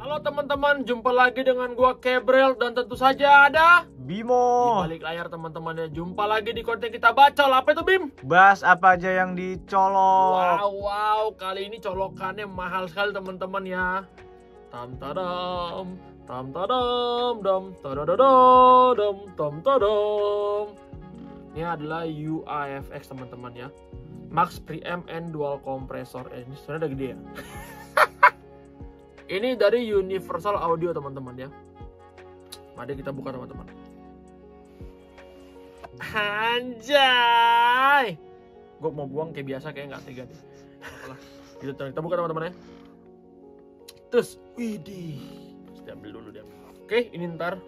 Halo teman-teman, jumpa lagi dengan gua Kebrel dan tentu saja ada Bimo. Di balik layar teman-temannya, jumpa lagi di konten kita bacol. Apa itu Bim? Bahas apa aja yang dicolok. Wow, kali ini colokannya mahal sekali teman-teman ya. Tam tadam, tam tadam, dam tadadadam, tam tadam. Ini adalah UAFX teman-teman ya. Max Preamp and Dual Compressor. Ini sebenarnya udah gede ya. Ini dari Universal Audio teman-teman ya. Mari kita buka teman-teman. Anjay. Gue mau buang kayak biasa, kayak nggak tega deh. Gitu, kita buka teman-teman ya. Terus, widih. Diambil dulu dia. Oke, ini ntar.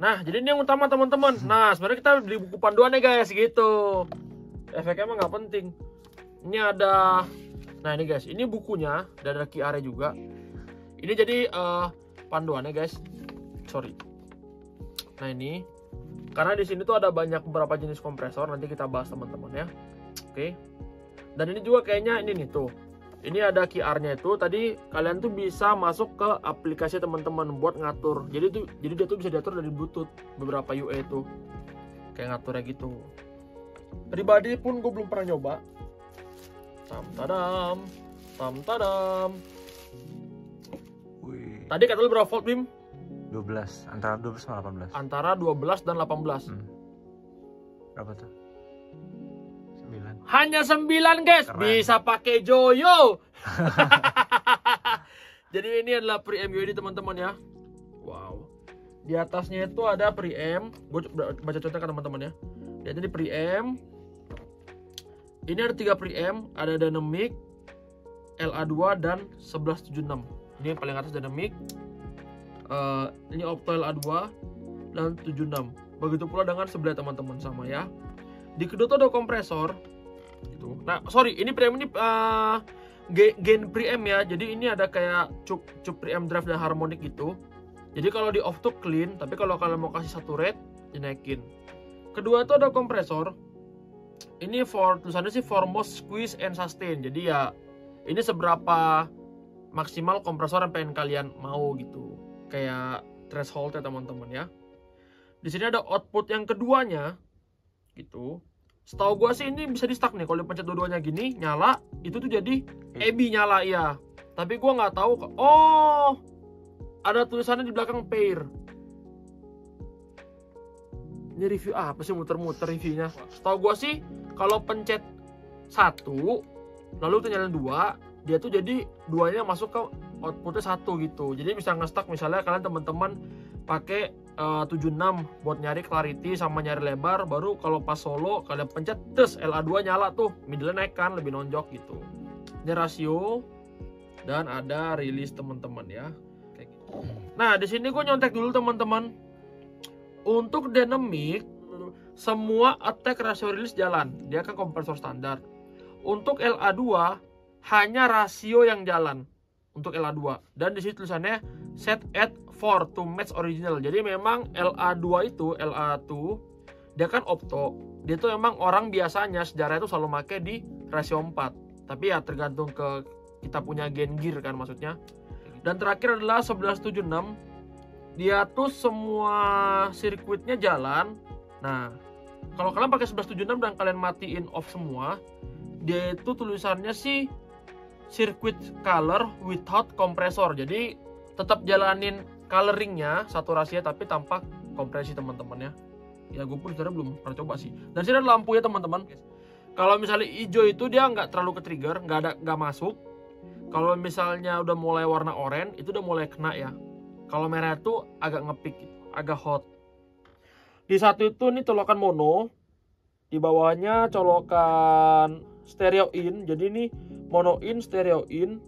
Nah, jadi ini yang utama teman-teman. Nah, sebenarnya kita beli buku panduannya guys, gitu. Efeknya emang nggak penting. Ini ada, nah ini guys, ini bukunya dan ada QR-nya juga. Ini jadi panduannya guys. Sorry. Nah ini, karena di sini tuh ada banyak beberapa jenis kompresor. Nanti kita bahas teman-teman ya. Oke. Dan ini juga kayaknya ini nih tuh. Ini ada QR-nya itu. Tadi kalian tuh bisa masuk ke aplikasi teman-teman buat ngatur. Jadi dia tuh bisa diatur dari Bluetooth beberapa UA itu. Kayak ngaturnya gitu. Pribadi pun gue belum pernah nyoba. Tam tadam, tam tadam. Wih. Tadi kata lu berapa volt Bim? 12, antara 12 sama 18. Antara 12 dan 18. Berapa tuh? 9. Hanya 9 guys. Keren. Bisa pakai joyo. Jadi ini adalah preamp UAD teman-teman ya. Wow. Di atasnya itu ada preamp. Gue baca contohnya kan teman-teman ya. Jadi preamp. Ini ada 3 preamp, ada dynamic, LA2 dan 1176. Ini yang paling atas dynamic. Ini opto LA2 dan 76. Begitu pula dengan sebelah teman-teman sama ya. Di kedua tuh ada kompresor gitu. Nah, sorry, ini preamp ini gain preamp ya. Jadi ini ada kayak cup preamp drive dan harmonic gitu. Jadi kalau di off tuh clean, tapi kalau kalian mau kasih saturate, dinaikin. Kedua tuh ada kompresor. Ini tulisannya sih foremost squeeze and sustain. Jadi ya ini seberapa maksimal kompresor yang pengen kalian mau gitu. Kayak threshold-nya teman-teman ya. Di sini ada output yang keduanya gitu. Setahu gua sih ini bisa di-stuck nih. Kalau dipencet dua-duanya gini nyala, itu tuh jadi AB nyala ya. Tapi gua nggak tahu. Oh, ada tulisannya di belakang pair. Ini review apa sih, muter-muter reviewnya. Setahu gua sih kalau pencet 1 lalu nyalain 2, dia tuh jadi duanya masuk ke outputnya 1 gitu. Jadi bisa nge-stuck misalnya kalian teman-teman pakai 76 buat nyari clarity sama nyari lebar, baru kalau pas solo kalian pencet tes LA2 nyala tuh, middle naik kan lebih nonjok gitu. Ini rasio dan ada rilis teman-teman ya. Kayak gitu. Nah, di sini gua nyontek dulu teman-teman. Untuk dynamic, semua attack rasio rilis jalan. Dia kan kompresor standar. Untuk LA2, hanya rasio yang jalan. Untuk LA2. Dan di sini tulisannya set at 4 to match original. Jadi memang LA2 itu, LA2, dia kan opto. Dia itu memang orang biasanya sejarah itu selalu pakai di rasio 4. Tapi ya tergantung ke kita punya gain gear kan maksudnya. Dan terakhir adalah 1176. Dia tuh semua sirkuitnya jalan. Nah, kalau kalian pakai 1176 dan kalian matiin off semua, dia itu tulisannya sih circuit color without compressor. Jadi tetap jalanin coloringnya, saturasinya tapi tanpa kompresi teman-teman ya. Ya gue pun sebenarnya belum pernah coba sih. Dan sini ada lampunya teman-teman. Kalau misalnya hijau itu dia nggak terlalu ke trigger, nggak masuk. Kalau misalnya udah mulai warna oranye, itu udah mulai kena ya. Kalau merah itu agak ngepick gitu, agak hot. Di satu itu ini colokan mono, di bawahnya colokan stereo in. Jadi ini mono in, stereo in.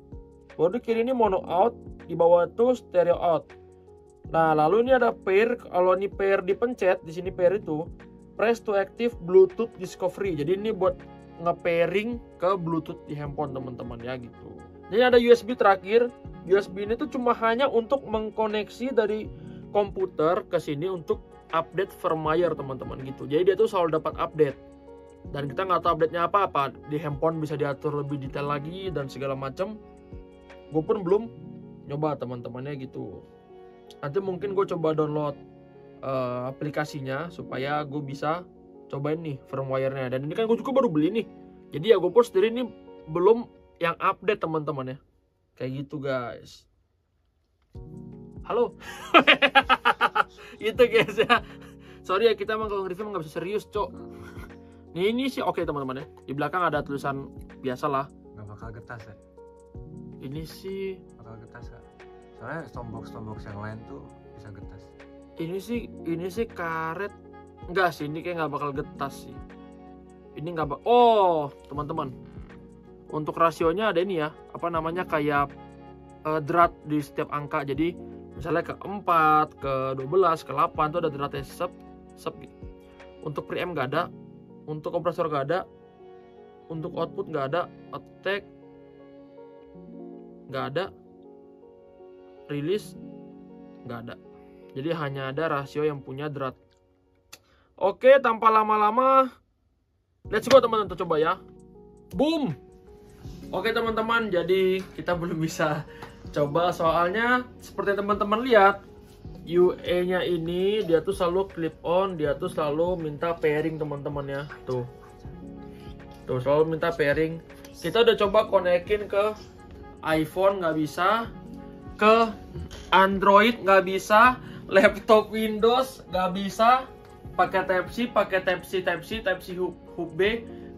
Baru di kiri ini mono out, di bawah itu stereo out. Nah, lalu ini ada pair. Kalau ini pair dipencet, di sini pair itu press to active Bluetooth discovery. Jadi ini buat nge-pairing ke Bluetooth di handphone teman-teman ya gitu. Ini ada USB terakhir. USB ini tuh cuma hanya untuk mengkoneksi dari komputer ke sini untuk update firmware teman-teman gitu. Jadi dia tuh selalu dapat update. Dan kita nggak tahu update-nya apa-apa. Di handphone bisa diatur lebih detail lagi dan segala macam. Gue pun belum nyoba teman-temannya gitu. Nanti mungkin gue coba download aplikasinya supaya gue bisa cobain nih firmware-nya. Dan ini kan gue juga baru beli nih, jadi ya gue post sendiri ini belum yang update teman-teman ya. Kayak gitu guys. Halo. Gitu guys ya. Sorry ya, kita emang kalau nge-review nggak bisa serius cok. Nih ini sih oke teman-teman ya. Di belakang ada tulisan biasalah. Nggak bakal getas ya. Ini sih bakal getas ya. Soalnya soundbox yang lain tuh bisa getas. Ini sih karet. Enggak sih, ini kayak nggak bakal getas sih. Ini nggak bakal. Oh teman-teman, untuk rasionya ada ini ya. Apa namanya kayak drat di setiap angka. Jadi misalnya ke 4, ke 12, ke 8 itu ada dratnya sub. Untuk preamp nggak ada, untuk kompresor nggak ada, untuk output nggak ada, attack nggak ada, rilis nggak ada. Jadi hanya ada rasio yang punya drat. Oke, tanpa lama-lama, let's go teman-teman, kita coba ya. Boom. Oke teman-teman, jadi kita belum bisa coba soalnya seperti teman-teman lihat UE-nya ini dia tuh selalu clip on, dia tuh selalu minta pairing teman-teman ya. Tuh selalu minta pairing. Kita udah coba konekin ke iPhone nggak bisa, ke Android nggak bisa, laptop Windows nggak bisa, pakai Type C hub B,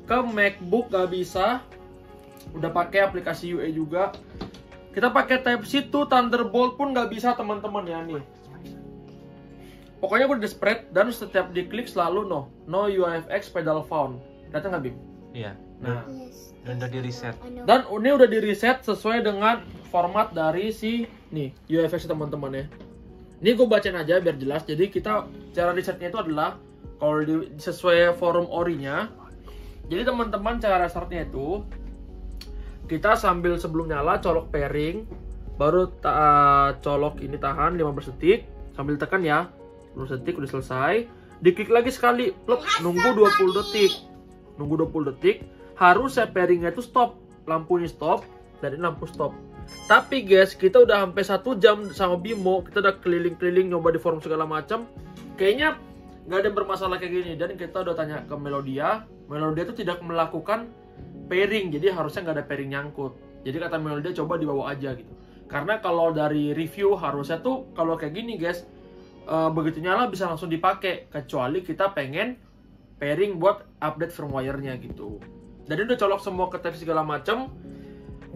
ke MacBook nggak bisa. Udah pakai aplikasi UE juga. Kita pakai Type-C to Thunderbolt pun nggak bisa teman-teman ya nih. Pokoknya gue di spread dan setiap diklik selalu no UAFX pedal found. Ternyata nggak Bim? Iya. Nah, dan udah di reset. Dan ini udah di reset sesuai dengan format dari si nih UAFX teman-teman ya. Ini gue bacain aja biar jelas. Jadi kita cara resetnya itu adalah kalau sesuai forum orinya. Jadi teman-teman cara resetnya itu kita sambil sebelum nyala colok pairing, baru colok ini tahan 15 detik sambil tekan ya. 15 detik udah selesai. Diklik lagi sekali, plop, nunggu 20 detik. Nunggu 20 detik, harusnya pairingnya itu stop, lampunya stop dan ini lampu stop. Tapi guys, kita udah sampai 1 jam sama Bimo, kita udah keliling-keliling nyoba di forum segala macam. Kayaknya nggak ada yang bermasalah kayak gini dan kita udah tanya ke Melodia. Melodia itu tidak melakukan pairing, jadi harusnya nggak ada pairing nyangkut. Jadi kata Melodia coba dibawa aja gitu. Karena kalau dari review harusnya tuh kalau kayak gini guys, begitu nyala bisa langsung dipakai, kecuali kita pengen pairing buat update firmware-nya gitu. Jadi udah colok semua ke tab segala macam,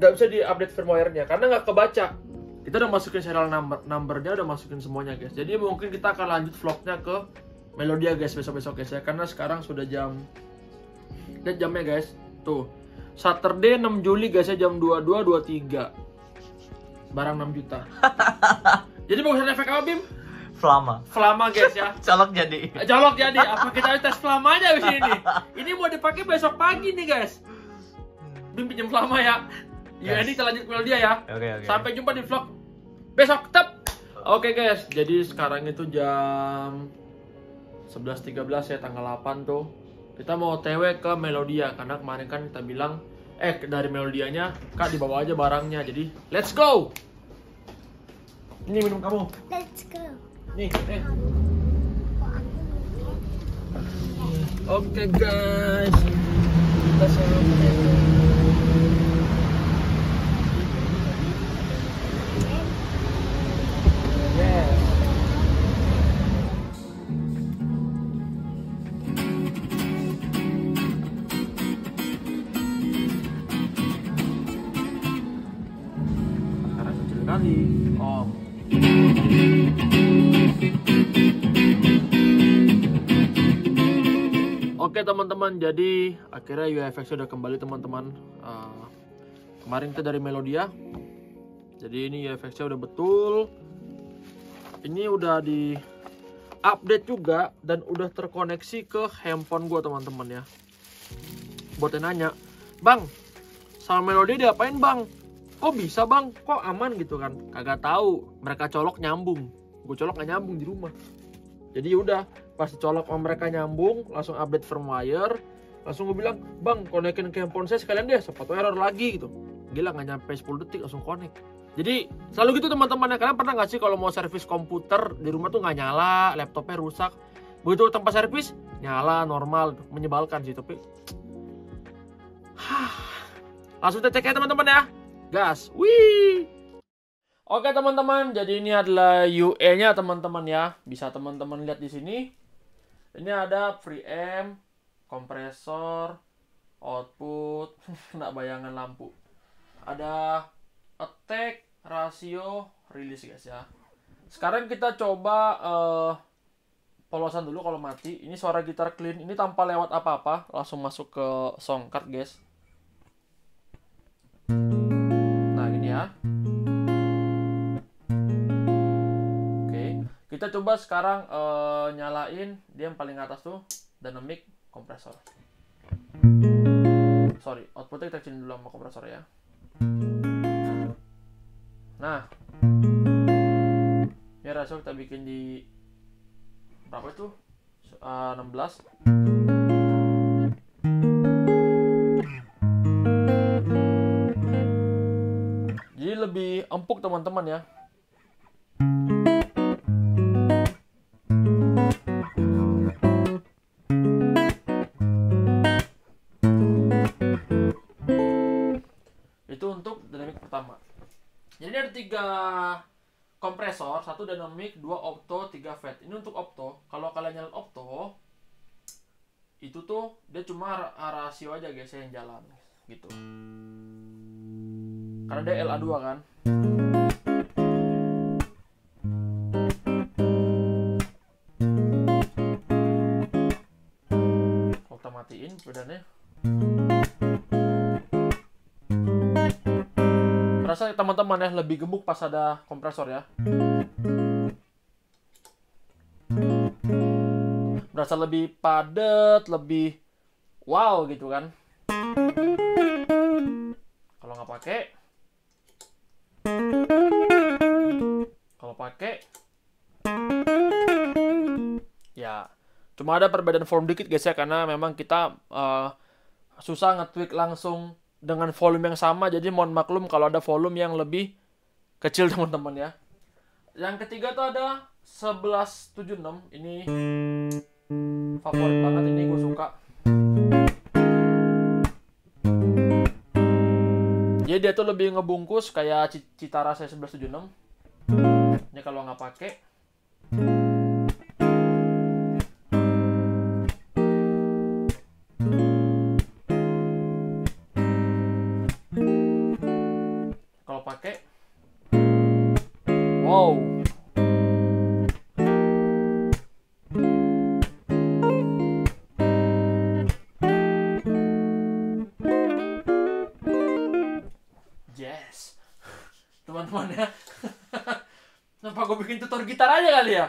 nggak bisa diupdate firmware-nya karena nggak kebaca. Kita udah masukin serial numbernya, udah masukin semuanya guys. Jadi mungkin kita akan lanjut vlognya ke Melodia guys besok-besok guys ya, karena sekarang sudah jam, lihat jamnya guys. Tuh, Saturday 6 Juli guys ya, jam 22.23. Barang 6 juta. Jadi bagusan efek apa Bim? Flama guys ya. Colok jadi. Apa kita tes flamanya abis ini? Ini mau dipakai besok pagi nih guys. Bim pinjam flama ya. Ya ini kita lanjut Melodia ya. Okay. Sampai jumpa di vlog besok tetap. Oke guys, jadi sekarang itu jam 11.13 ya, tanggal 8 tuh. Kita mau TW ke Melodia karena kemarin kan kita bilang dari Melodianya Kak dibawa aja barangnya. Jadi let's go. Ini minum kamu. Let's go. Nih. Oke guys. Kita sampai. Yeah. Oke teman-teman, jadi akhirnya UAFX sudah kembali teman-teman. Kemarin kita dari Melodia. Jadi ini UAFX udah betul. Ini udah di update juga dan udah terkoneksi ke handphone gua teman-teman ya. Buat yang nanya, "Bang, sama Melodia diapain, Bang? Kok bisa, Bang? Kok aman gitu kan?" Kagak tahu, mereka colok nyambung. Gua colok nggak nyambung di rumah. Jadi udah pas colok sama mereka nyambung, langsung update firmware, langsung gue bilang, "Bang, konekin ke handphone saya sekalian deh, sepatu error lagi gitu." Gila, nggak nyampe 10 detik langsung connect. Jadi selalu gitu teman-teman ya. Kalian pernah nggak sih kalau mau servis komputer di rumah tuh nggak nyala, laptopnya rusak, begitu tempat servis nyala normal. Menyebalkan sih, tapi langsung cek ya teman-teman ya, gas, wih. Oke teman-teman, jadi ini adalah UE-nya teman-teman ya. Bisa teman-teman lihat di sini. Ini ada preamp, kompresor, output, nggak bayangan lampu. Ada attack, rasio, rilis guys ya. Sekarang kita coba polosan dulu kalau mati. Ini suara gitar clean, ini tanpa lewat apa-apa, langsung masuk ke song card guys. Nah gini ya. Kita coba sekarang nyalain dia yang paling atas tuh, dynamic kompresor. Sorry, outputnya kita kecilin dulu sama kompresor ya. Nah, ini rasio kita bikin di berapa itu? 16. Jadi lebih empuk teman-teman ya. Jadi ada 3 kompresor, 1 dynamic, 2 opto, 3 fat. Ini untuk opto. Kalau kalian nyalain opto, itu tuh dia cuma rasio aja guys yang jalan gitu. Karena dia LA2 kan. Kalau kita matiin pedannya, rasa teman-teman ya lebih gemuk pas ada kompresor ya. Berasa lebih padat, lebih wow gitu kan. Kalau nggak pakai, kalau pakai ya cuma ada perbedaan form dikit guys ya, karena memang kita susah nge-tweak langsung dengan volume yang sama, jadi mohon maklum kalau ada volume yang lebih kecil teman-teman ya. Yang ketiga tuh ada 1176. Ini favorit banget, ini gue suka. Jadi dia tuh lebih ngebungkus kayak cita rasa 1176. Ini kalau nggak pakai, pakai, wow. Yes. Teman-teman ya. Kenapa gue bikin tutor gitar aja kali ya?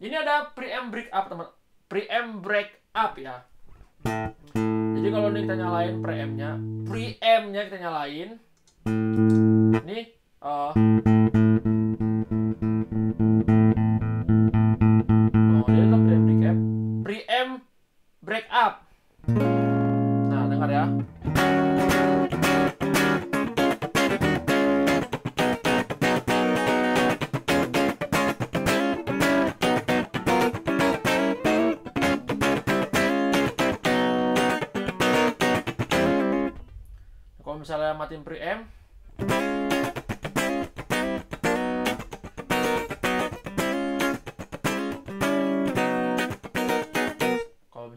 Ini ada preamp break up teman. Preamp break up ya. Jadi kalau ini kita nyalain preampnya kita nyalain. Ini jadi itu preamp break up. Nah, dengar ya. Kalau misalnya matiin preamp,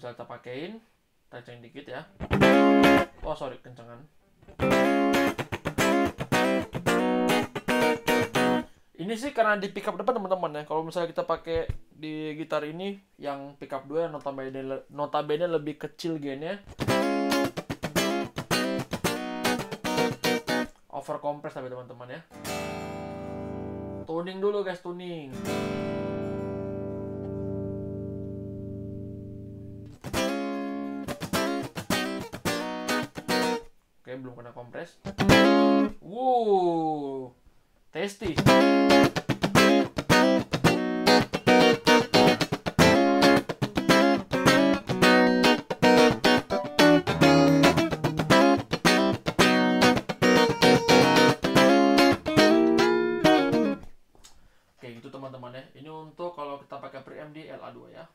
kita pakein, kenceng dikit ya. Oh sorry, kencengan. Ini sih karena di pickup depan teman-teman ya. Kalau misalnya kita pakai di gitar ini yang pickup 2 yang notabene lebih kecil gainnya, over compress tapi teman-teman ya. Tuning dulu guys, tuning. Oke, belum kena kompres. Wow, tasty. gitu teman-teman ya. Ini untuk kalau kita pakai preamp di LA2 ya.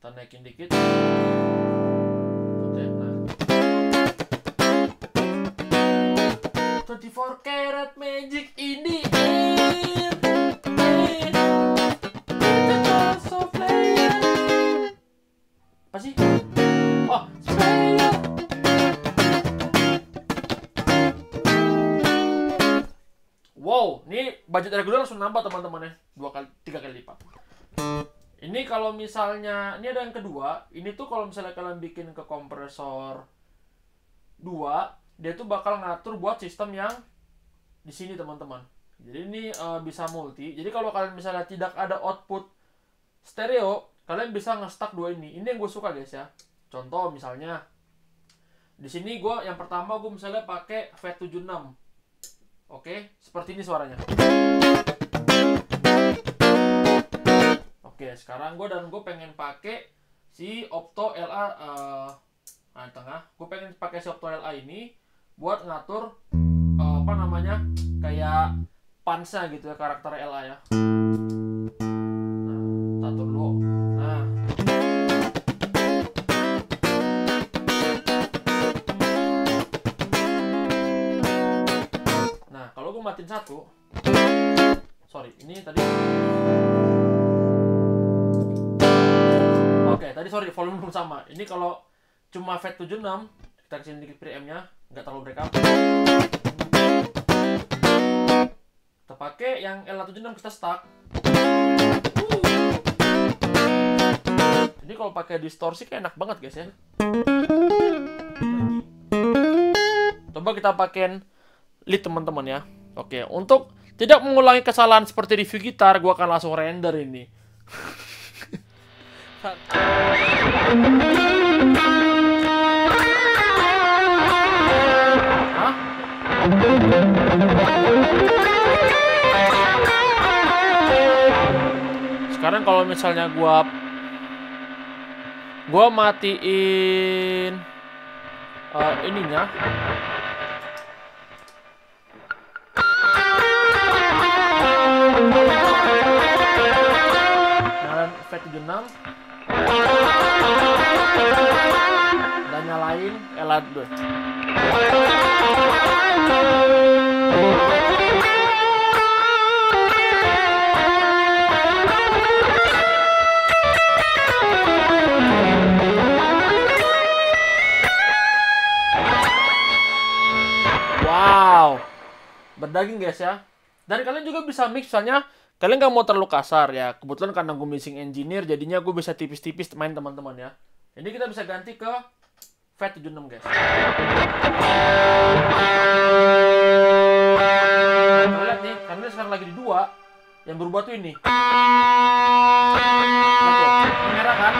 Kita naikin dikit. Oke, nah. 24 karat magic ini. Apa sih? Oh, wow, ini budget reguler langsung nambah teman-teman ya, 2 kali 3 kali lipat. Ini kalau misalnya, ini ada yang kedua. Ini tuh kalau misalnya kalian bikin ke kompresor 2, dia tuh bakal ngatur buat sistem yang di sini teman-teman. Jadi ini bisa multi. Jadi kalau kalian misalnya tidak ada output stereo, kalian bisa nge-stuck dua ini. Ini yang gue suka guys ya. Contoh misalnya, di sini gue yang pertama gue misalnya pakai fade 76. Oke, seperti ini suaranya. Oke, sekarang gue pengen pakai si opto LA di tengah. Gue pengen pakai si opto LA ini buat ngatur apa namanya kayak punch-nya gitu ya, karakter LA ya. Nah, tatur dulu. Nah, matiin satu, sorry, ini tadi, oke, tadi sorry, volume belum sama. Ini kalau cuma fat 76, kita kesini dikit preamp-nya, nggak terlalu break up. Kita pakai yang LA76 kita stuck. Ini kalau pakai distorsi kayak enak banget guys ya. Coba kita pakein lead teman-teman ya. Oke, untuk tidak mengulangi kesalahan seperti review gitar, gua akan langsung render ini. Sekarang kalau misalnya gua matiin ininya. Fat 76 dan nyalain LA2. Wow, berdaging guys ya. Dan kalian juga bisa mix, misalnya kalian nggak mau terlalu kasar ya. Kebetulan karena gue mixing engineer, jadinya gue bisa tipis-tipis main teman-teman ya. Ini kita bisa ganti ke fat 76 guys. Kalian lihat nih, karena sekarang lagi di 2, yang berubah tuh ini. Ini merah kan?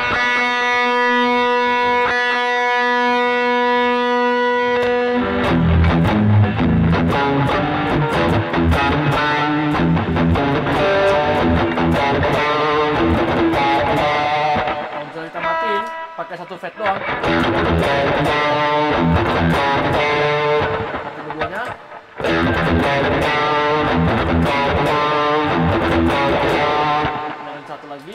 Pakai satu fat doang. Satu keduanya. Dan satu lagi.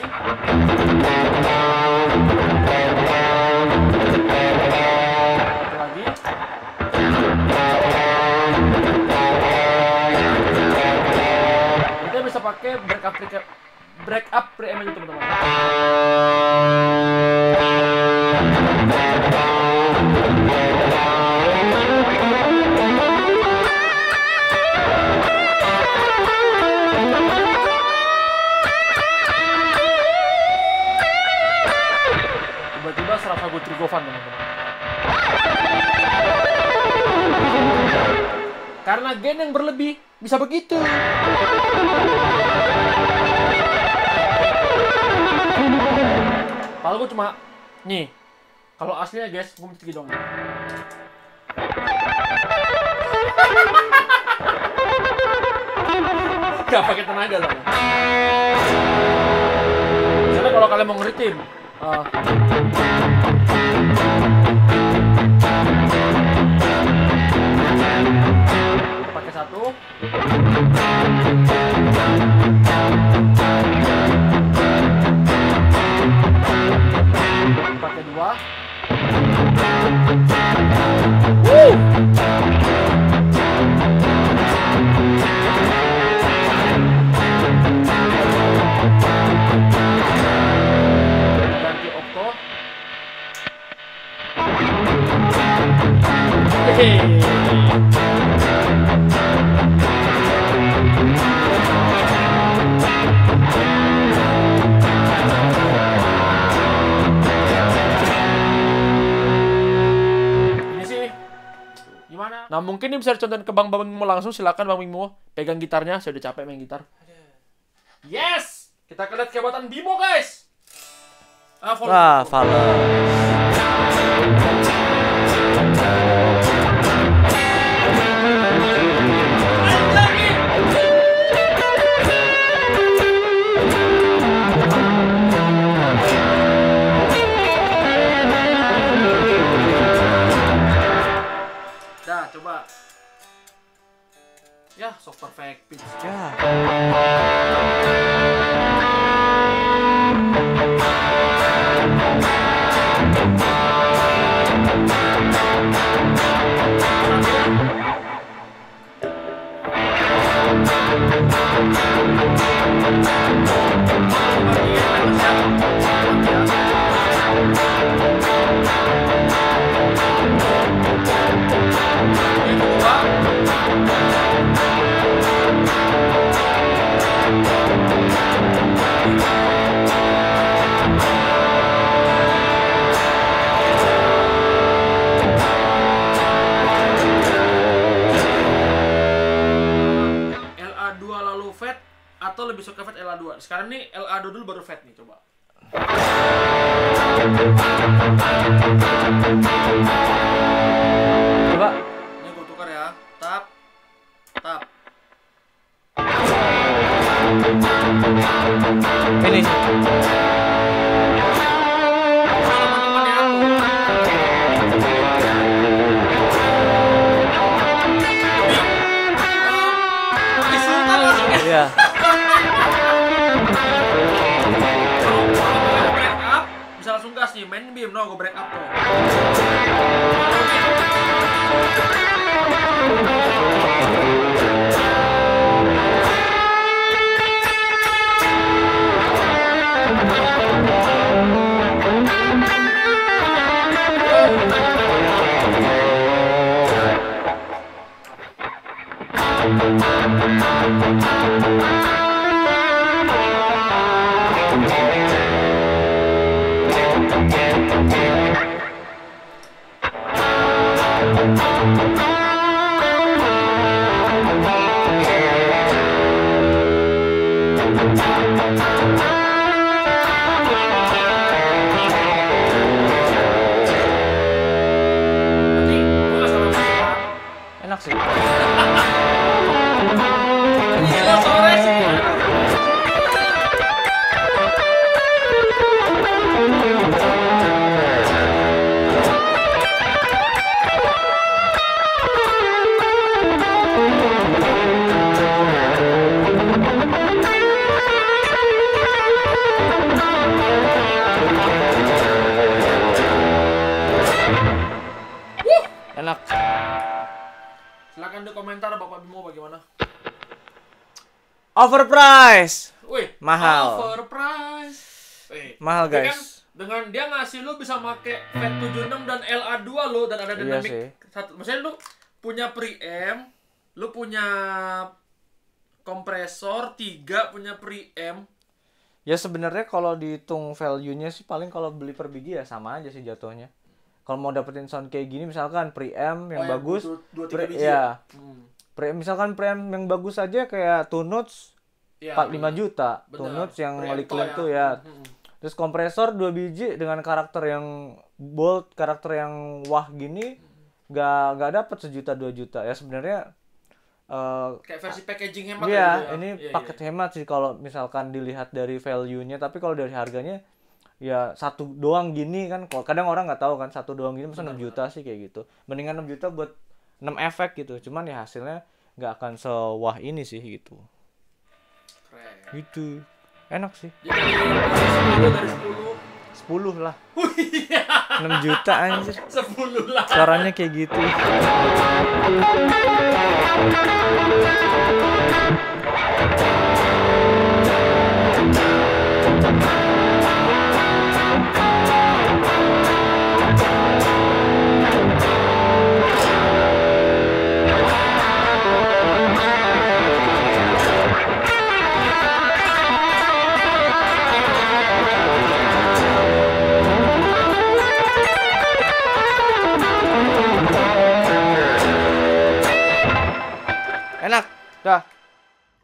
Satu lagi. Kita bisa pakai break up preamp teman-teman. Tiba-tiba serasa gue trigovan teman-teman. Karena gain yang berlebih bisa begitu. Kalau gue cuma nih, kalau aslinya guys, gue mesti dong. Gak pakai tenaga dong. Misalnya kalau kalian mau ngeritim, pakai satu. Nah mungkin ini bisa dicontohin ke Bang Bimbo langsung, silakan Bang Bimbo pegang gitarnya, saya udah capek main gitar. Yes, kita lihat kehebatan Bimbo guys. Ah, Fales. Ya, so perfect pitch ya. Atau lebih suka fat LA2. Sekarang nih LA2 dulu baru fat nih, coba. Coba. Ini gue tukar ya. Tap. Tap. Finish. Iya. Main beam, no, gue break up tuh. Enak sih. Overprice. Wih, mahal. Overprice. Wih, mahal guys. Dengan dia ngasih lu bisa make FAT76 dan LA2 lu, dan ada dynamic satu. Maksudnya lu punya preamp, lu punya kompresor 3, punya preamp. Ya sebenarnya kalau dihitung value-nya sih paling kalau beli per biji ya sama aja sih jatuhnya. Kalau mau dapetin sound kayak gini misalkan preamp yang bagus, 2-3 biji. Ya. Misalkan preamp yang bagus aja kayak Two Notes ya, 45 juta. Bener. Two Notes yang Melodia tuh ya. Terus kompresor 2 biji dengan karakter yang bold, karakter yang wah gini, gak dapet 1 juta 2 juta ya sebenarnya. Kayak versi packaging hemat. Iya, ini ya, paket hemat sih kalau misalkan dilihat dari value-nya, tapi kalau dari harganya ya satu doang gini kan. Kadang orang nggak tahu kan satu doang gini misalnya 6 juta sih kayak gitu. Mendingan 6 juta buat 6 efek gitu, cuman ya hasilnya nggak akan sewah ini sih gitu. gitu. Enak sih. 10 lah. 6 juta anjir. 10 lah. Suaranya kayak gitu.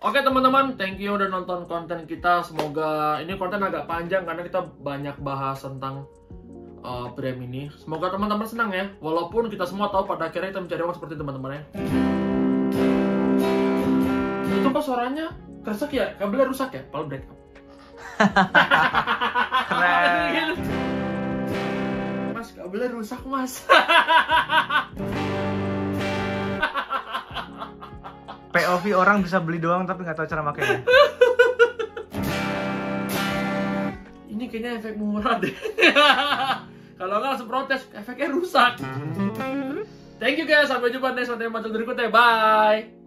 Oke teman-teman, thank you udah nonton konten kita. Semoga ini konten agak panjang karena kita banyak bahas tentang brand ini. Semoga teman-teman senang ya. Walaupun kita semua tahu pada akhirnya kita mencari uang seperti teman-teman ya. Itu kok suaranya keresek ya? Kabelnya rusak ya? Kalau break up. Mas, kabelnya rusak mas. POV orang bisa beli doang tapi nggak tahu cara makainya. Ini kayaknya efek murah deh. Kalau nggak langsung protes, efeknya rusak. Thank you guys, sampai jumpa next video berikutnya. Bye.